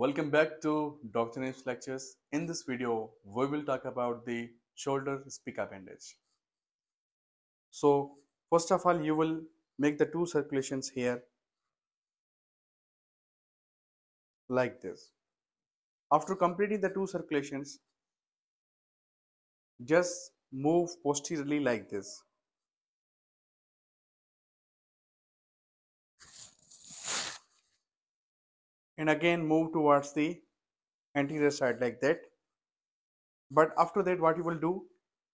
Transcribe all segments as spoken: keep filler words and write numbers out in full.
Welcome back to Doctor Najam's lectures. In this video, we will talk about the shoulder spica bandage. So, first of all, you will make the two circulations here like this. After completing the two circulations, just move posteriorly like this. And again move towards the anterior side like that. But after that, what you will do,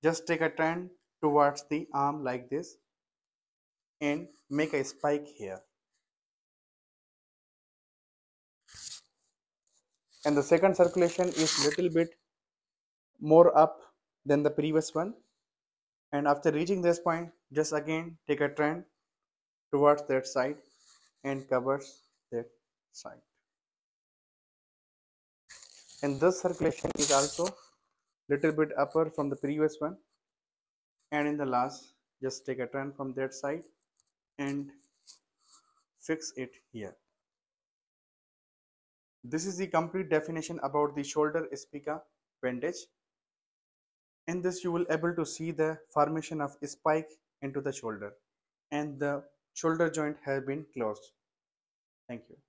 just take a turn towards the arm like this and make a spike here. And the second circulation is little bit more up than the previous one. And after reaching this point, just again take a turn towards that side and covers that side. And this circulation is also little bit upper from the previous one. And in the last, just take a turn from that side and fix it here. This is the complete definition about the shoulder spica bandage. In this, you will able to see the formation of spike into the shoulder, and the shoulder joint has been closed. Thank you.